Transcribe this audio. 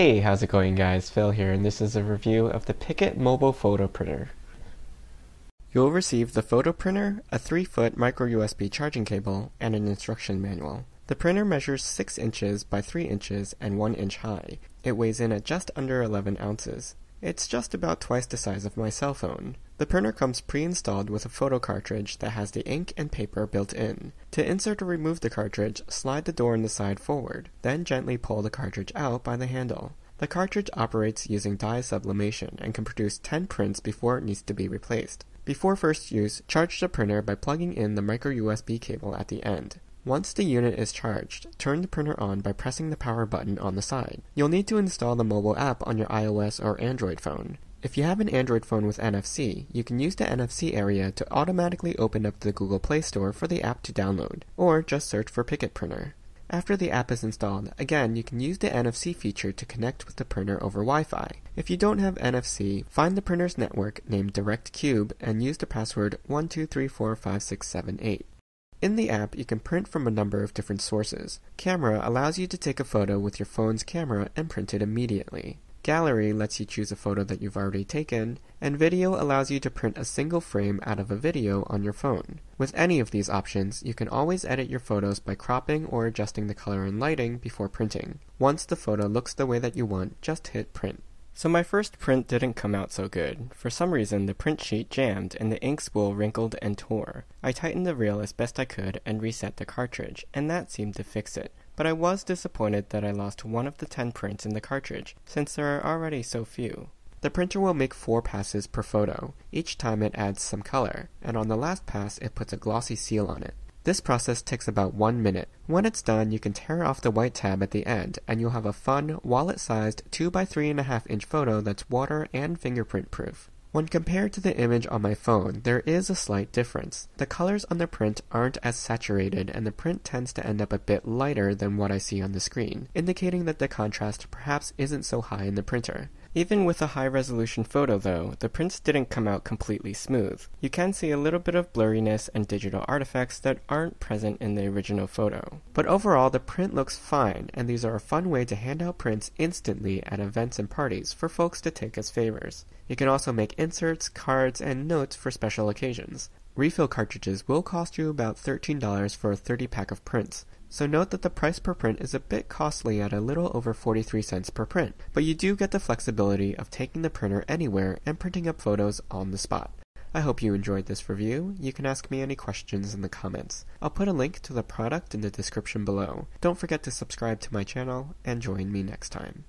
Hey, how's it going guys? Phil here, and this is a review of the PicKit Mobile Photo Printer. You'll receive the photo printer, a 3-foot micro USB charging cable, and an instruction manual. The printer measures 6 inches by 3 inches and 1 inch high. It weighs in at just under 11 ounces. It's just about twice the size of my cell phone. The printer comes pre-installed with a photo cartridge that has the ink and paper built in. To insert or remove the cartridge, slide the door in the side forward, then gently pull the cartridge out by the handle. The cartridge operates using dye sublimation and can produce 10 prints before it needs to be replaced. Before first use, charge the printer by plugging in the micro USB cable at the end. Once the unit is charged, turn the printer on by pressing the power button on the side. You'll need to install the mobile app on your iOS or Android phone. If you have an Android phone with NFC, you can use the NFC area to automatically open up the Google Play Store for the app to download, or just search for PicKit Printer. After the app is installed, again, you can use the NFC feature to connect with the printer over Wi-Fi. If you don't have NFC, find the printer's network named DirectCube and use the password 12345678. In the app, you can print from a number of different sources. Camera allows you to take a photo with your phone's camera and print it immediately. Gallery lets you choose a photo that you've already taken, and video allows you to print a single frame out of a video on your phone. With any of these options, you can always edit your photos by cropping or adjusting the color and lighting before printing. Once the photo looks the way that you want, just hit print. So my first print didn't come out so good. For some reason, the print sheet jammed and the ink spool wrinkled and tore. I tightened the reel as best I could and reset the cartridge, and that seemed to fix it. But I was disappointed that I lost one of the 10 prints in the cartridge, since there are already so few. The printer will make 4 passes per photo. Each time it adds some color, and on the last pass it puts a glossy seal on it. This process takes about 1 minute. When it's done, you can tear off the white tab at the end, and you'll have a fun, wallet-sized 2 by 3.5 inch photo that's water and fingerprint proof. When compared to the image on my phone, there is a slight difference. The colors on the print aren't as saturated, and the print tends to end up a bit lighter than what I see on the screen, indicating that the contrast perhaps isn't so high in the printer. Even with a high-resolution photo, though, the prints didn't come out completely smooth. You can see a little bit of blurriness and digital artifacts that aren't present in the original photo. But overall, the print looks fine, and these are a fun way to hand out prints instantly at events and parties for folks to take as favors. You can also make inserts, cards, and notes for special occasions. Refill cartridges will cost you about $13 for a 30-pack of prints. So note that the price per print is a bit costly at a little over 43 cents per print, but you do get the flexibility of taking the printer anywhere and printing up photos on the spot. I hope you enjoyed this review. You can ask me any questions in the comments. I'll put a link to the product in the description below. Don't forget to subscribe to my channel and join me next time.